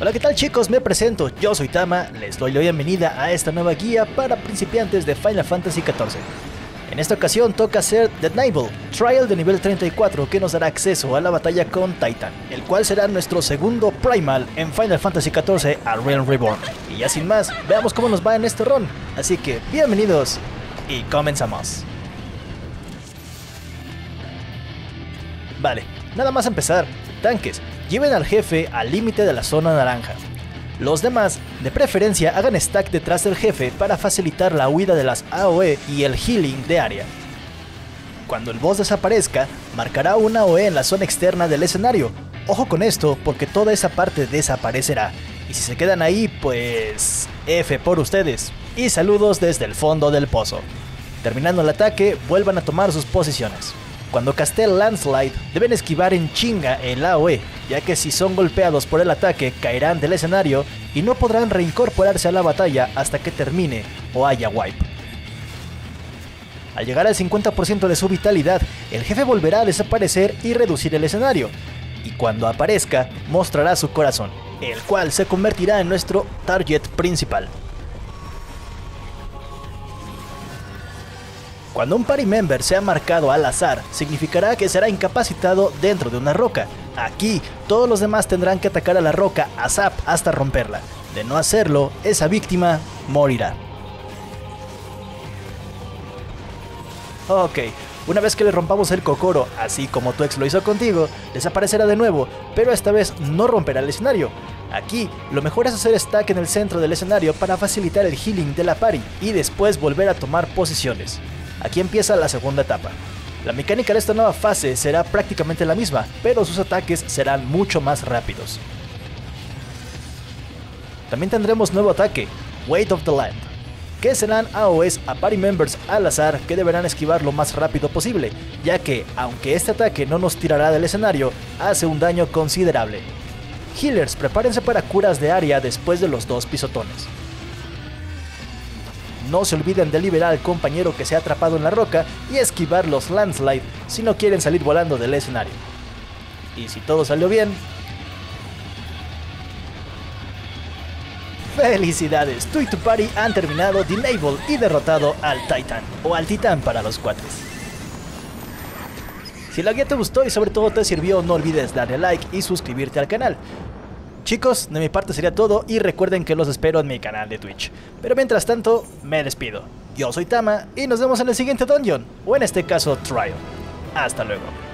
Hola, ¿qué tal chicos? Me presento, yo soy Tama, les doy la bienvenida a esta nueva guía para principiantes de Final Fantasy XIV. En esta ocasión toca hacer The Navel, Trial de nivel 34, que nos dará acceso a la batalla con Titan, el cual será nuestro segundo Primal en Final Fantasy XIV A Realm Reborn. Y ya sin más, veamos cómo nos va en este run, así que bienvenidos y comenzamos. Vale, nada más empezar, tanques, lleven al jefe al límite de la zona naranja. Los demás, de preferencia, hagan stack detrás del jefe para facilitar la huida de las AOE y el healing de área. Cuando el boss desaparezca, marcará una AOE en la zona externa del escenario. Ojo con esto, porque toda esa parte desaparecerá. Y si se quedan ahí, pues... F por ustedes. Y saludos desde el fondo del pozo. Terminando el ataque, vuelvan a tomar sus posiciones. Cuando casteen Landslide, deben esquivar en chinga el AOE, ya que si son golpeados por el ataque caerán del escenario y no podrán reincorporarse a la batalla hasta que termine o haya wipe. Al llegar al 50% de su vitalidad, el jefe volverá a desaparecer y reducir el escenario, y cuando aparezca mostrará su corazón, el cual se convertirá en nuestro target principal. Cuando un party member sea marcado al azar, significará que será incapacitado dentro de una roca. Aquí, todos los demás tendrán que atacar a la roca ASAP hasta romperla. De no hacerlo, esa víctima morirá. Ok, una vez que le rompamos el cocoro, así como tu ex lo hizo contigo, desaparecerá de nuevo, pero esta vez no romperá el escenario. Aquí, lo mejor es hacer stack en el centro del escenario para facilitar el healing de la party y después volver a tomar posiciones. Aquí empieza la segunda etapa. La mecánica de esta nueva fase será prácticamente la misma, pero sus ataques serán mucho más rápidos. También tendremos nuevo ataque, Weight of the Light, que serán AOEs a party members al azar que deberán esquivar lo más rápido posible, ya que, aunque este ataque no nos tirará del escenario, hace un daño considerable. Healers, prepárense para curas de área después de los dos pisotones. No se olviden de liberar al compañero que se ha atrapado en la roca y esquivar los landslide si no quieren salir volando del escenario. Y si todo salió bien... ¡felicidades! Tú y tu party han terminado The Navel y derrotado al Titan, o al Titán para los cuates. Si la guía te gustó y sobre todo te sirvió, no olvides darle like y suscribirte al canal. Chicos, de mi parte sería todo y recuerden que los espero en mi canal de Twitch. Pero mientras tanto, me despido. Yo soy Tama y nos vemos en el siguiente dungeon, o en este caso, trial. Hasta luego.